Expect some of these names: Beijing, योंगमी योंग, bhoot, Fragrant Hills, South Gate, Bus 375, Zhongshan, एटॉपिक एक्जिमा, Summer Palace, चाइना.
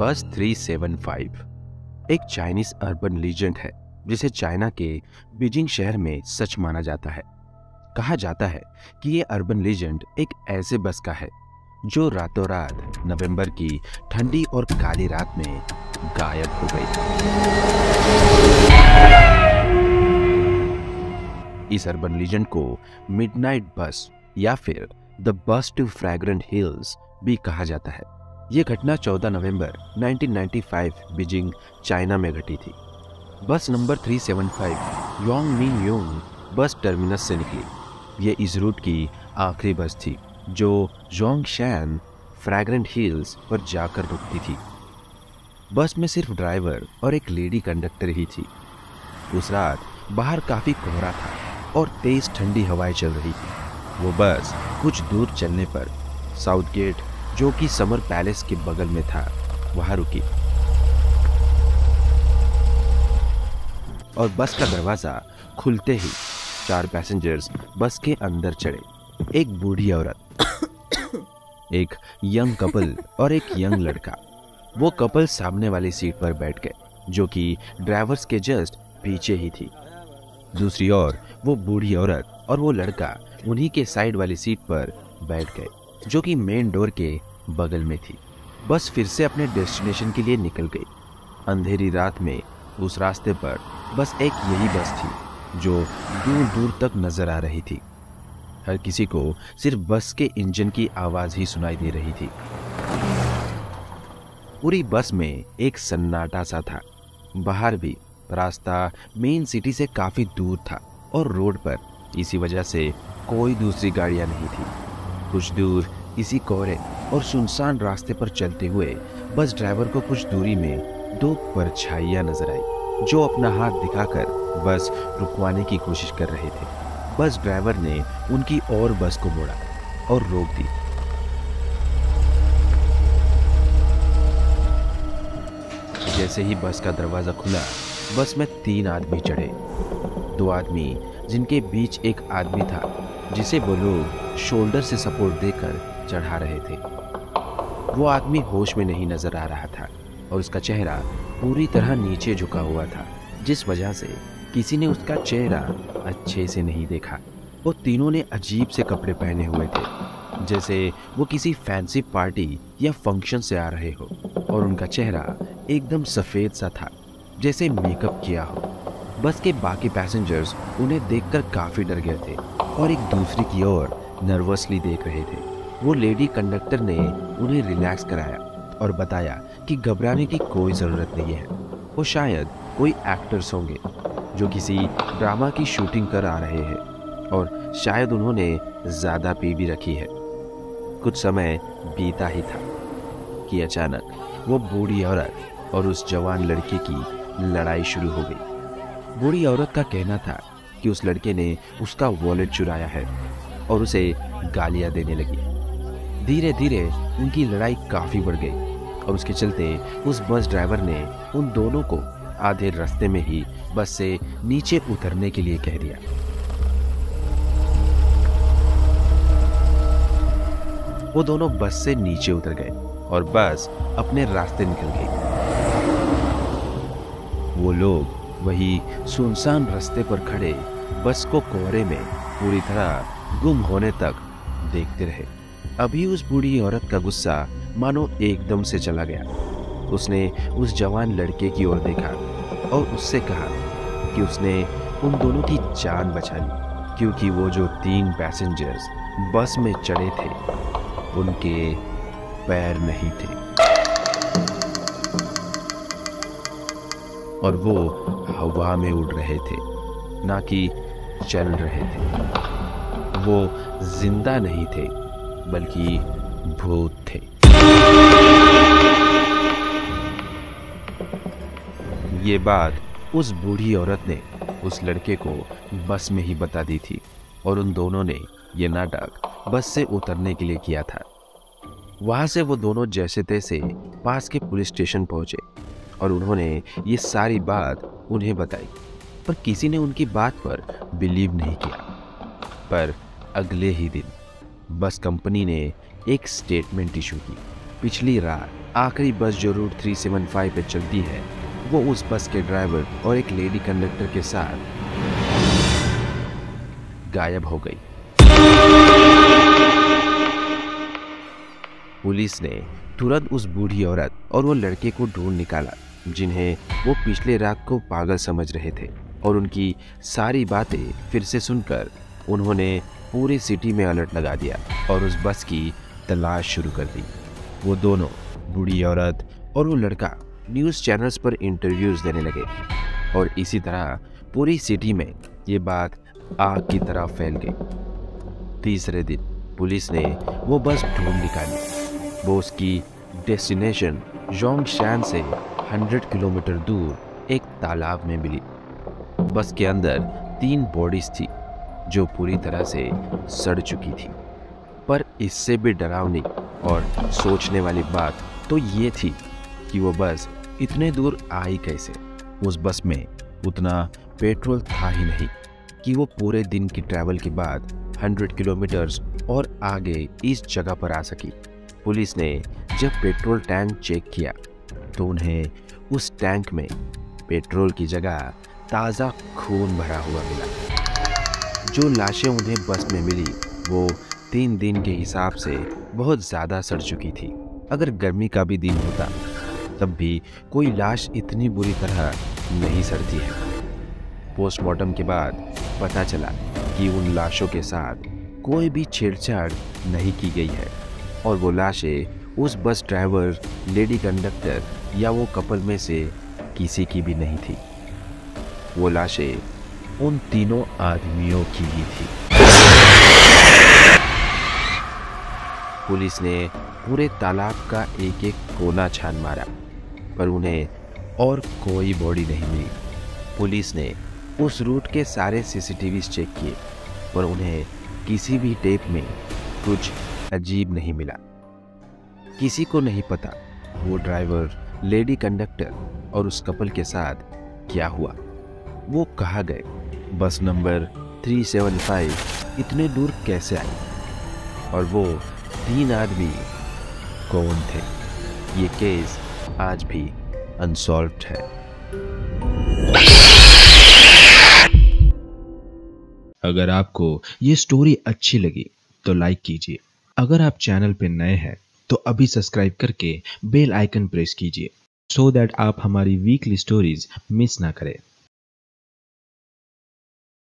बस 375 एक Chinese urban legend है जिसे चाइना के बीजिंग शहर में सच माना जाता है। कहा जाता है कि ये अर्बन लीजेंड एक ऐसे बस का है जो रातों रात नवंबर की ठंडी और काली रात में गायब हो गई। इस अर्बन लीजेंड को मिडनाइट बस या फिर the bus to fragrant hills भी कहा जाता है। ये घटना 14 नवंबर 1995 बीजिंग चाइना में घटी थी। Bus number 375 योंगमी योंग bus terminus से निकली। ये इस रूट की आखिरी बस थी जो जोंगशान फ्रैग्रेंट हिल्स पर जाकर रुकती थी। बस में सिर्फ ड्राइवर और एक लेडी कंडक्टर ही थी। उस रात बाहर काफ़ी कोहरा था और तेज़ ठंडी हवाएं चल रही थी। वो बस कुछ दूर चलने पर साउथ गेट, जो कि समर पैलेस के बगल में था, वहाँ रुकी और बस का दरवाज़ा खुलते ही चार पैसेंजर्स बस के अंदर चढ़े। एक बूढ़ी औरत, एक यंग कपल और एक यंग लड़का। वो कपल सामने वाली सीट पर बैठ गए जो कि ड्राइवर्स के जस्ट पीछे ही थी। दूसरी ओर वो बूढ़ी औरत और वो लड़का उन्हीं के साइड वाली सीट पर बैठ गए जो कि मेन डोर के बगल में थी। बस फिर से अपने डेस्टिनेशन के लिए निकल गई। अंधेरी रात में उस रास्ते पर बस एक यही बस थी जो दूर दूर तक नजर आ रही थी। हर किसी को सिर्फ बस के इंजन की आवाज़ ही सुनाई दे रही थी। पूरी बस में एक सन्नाटा सा था। बाहर भी रास्ता मेन सिटी से काफ़ी दूर था और रोड पर इसी वजह से कोई दूसरी गाड़ियां नहीं थी। कुछ दूर इसी कोहरे और सुनसान रास्ते पर चलते हुए बस ड्राइवर को कुछ दूरी में दो परछाइयां नजर आई जो अपना हाथ दिखाकर बस रुकवाने की कोशिश कर रहे थे। बस ड्राइवर ने उनकी और बस को मोड़ा और रोक दी। जैसे ही बस का दरवाज़ा खुला, बस में तीन आदमी चढ़े। दो आदमी जिनके बीच एक आदमी था जिसे वो लोग शोल्डर से सपोर्ट देकर चढ़ा रहे थे। वो आदमी होश में नहीं नज़र आ रहा था और उसका चेहरा पूरी तरह नीचे झुका हुआ था, जिस वजह से किसी ने उसका चेहरा अच्छे से नहीं देखा। वो तीनों ने अजीब से कपड़े पहने हुए थे जैसे वो किसी फैंसी पार्टी या फंक्शन से आ रहे हो, और उनका चेहरा एकदम सफ़ेद सा था जैसे मेकअप किया हो। बस के बाकी पैसेंजर्स उन्हें देखकर काफ़ी डर गए थे और एक दूसरे की ओर नर्वसली देख रहे थे। वो लेडी कंडक्टर ने उन्हें रिलैक्स कराया और बताया कि घबराने की कोई ज़रूरत नहीं है। वो शायद कोई एक्टर्स होंगे जो किसी ड्रामा की शूटिंग कर आ रहे हैं और शायद उन्होंने ज़्यादा पी भी रखी है। कुछ समय बीता ही था कि अचानक वो बूढ़ी औरत और उस जवान लड़के की लड़ाई शुरू हो गई। बूढ़ी औरत का कहना था कि उस लड़के ने उसका वॉलेट चुराया है और उसे गालियां देने लगी। धीरे धीरे उनकी लड़ाई काफ़ी बढ़ गई और उसके चलते उस बस ड्राइवर ने उन दोनों को आधे रास्ते में ही बस से नीचे उतरने के लिए कह दिया। वो दोनों बस से नीचे उतर गए और बस अपने रास्ते निकल गई। वो लोग वही सुनसान रास्ते पर खड़े बस को कोहरे में पूरी तरह गुम होने तक देखते रहे। अभी उस बूढ़ी औरत का गुस्सा मानो एकदम से चला गया। उसने उस जवान लड़के की ओर देखा और उससे कहा कि उसने उन दोनों की जान बचा ली, क्योंकि वो जो तीन पैसेंजर्स बस में चढ़े थे उनके पैर नहीं थे और वो हवा में उड़ रहे थे, ना कि चल रहे थे। वो जिंदा नहीं थे बल्कि भूत थे। ये बात उस बूढ़ी औरत ने उस लड़के को बस में ही बता दी थी और उन दोनों ने ये नाटक बस से उतरने के लिए किया था। वहाँ से वो दोनों जैसे तैसे पास के पुलिस स्टेशन पहुँचे और उन्होंने ये सारी बात उन्हें बताई, पर किसी ने उनकी बात पर बिलीव नहीं किया। पर अगले ही दिन बस कंपनी ने एक स्टेटमेंट इशू की। पिछली रात आखिरी बस जो रूट 375 पे चलती है वो उस बस के ड्राइवर और एक लेडी कंडक्टर के साथ गायब हो गई। पुलिस ने तुरंत उस बूढ़ी औरत और वो लड़के को ढूंढ निकाला जिन्हें वो पिछले रात को पागल समझ रहे थे, और उनकी सारी बातें फिर से सुनकर उन्होंने पूरी सिटी में अलर्ट लगा दिया और उस बस की तलाश शुरू कर दी। वो दोनों, बूढ़ी औरत और वो लड़का, न्यूज़ चैनल्स पर इंटरव्यूज़ देने लगे और इसी तरह पूरी सिटी में ये बात आग की तरह फैल गई। तीसरे दिन पुलिस ने वो बस ढूंढ निकाली। वो उसकी डेस्टिनेशन जोंगशान से 100 किलोमीटर दूर एक तालाब में मिली। बस के अंदर 3 बॉडीज थी जो पूरी तरह से सड़ चुकी थी, पर इससे भी डरावनी और सोचने वाली बात तो ये थी कि वो बस इतने दूर आई कैसे। उस बस में उतना पेट्रोल था ही नहीं कि वो पूरे दिन की ट्रैवल के बाद 100 किलोमीटर्स और आगे इस जगह पर आ सकी। पुलिस ने जब पेट्रोल टैंक चेक किया तो उन्हें उस टैंक में पेट्रोल की जगह ताज़ा खून भरा हुआ मिला। जो लाशें उन्हें बस में मिली वो 3 दिन के हिसाब से बहुत ज़्यादा सड़ चुकी थी। अगर गर्मी का भी दिन होता तब भी कोई लाश इतनी बुरी तरह नहीं सड़ती है। पोस्टमार्टम के बाद पता चला कि उन लाशों के साथ कोई भी छेड़छाड़ नहीं की गई है और वो लाशें उस बस ड्राइवर, लेडी कंडक्टर या वो कपल में से किसी की भी नहीं थी। वो लाशें उन तीनों आदमियों की ही थी। पुलिस ने पूरे तालाब का एक एक कोना छान मारा पर उन्हें और कोई बॉडी नहीं मिली। पुलिस ने उस रूट के सारे सीसीटीवी चेक किए पर उन्हें किसी भी टेप में कुछ अजीब नहीं मिला। किसी को नहीं पता वो ड्राइवर, लेडी कंडक्टर और उस कपल के साथ क्या हुआ। वो कहाँ गए? बस नंबर 375 इतने दूर कैसे आई? और वो 3 आदमी कौन थे? ये केस आज भी अनसॉल्व्ड है। अगर आपको ये स्टोरी अच्छी लगी तो लाइक कीजिए। अगर आप चैनल पर नए हैं तो अभी सब्सक्राइब करके बेल आइकन प्रेस कीजिए सो दैट आप हमारी वीकली स्टोरीज मिस ना करें।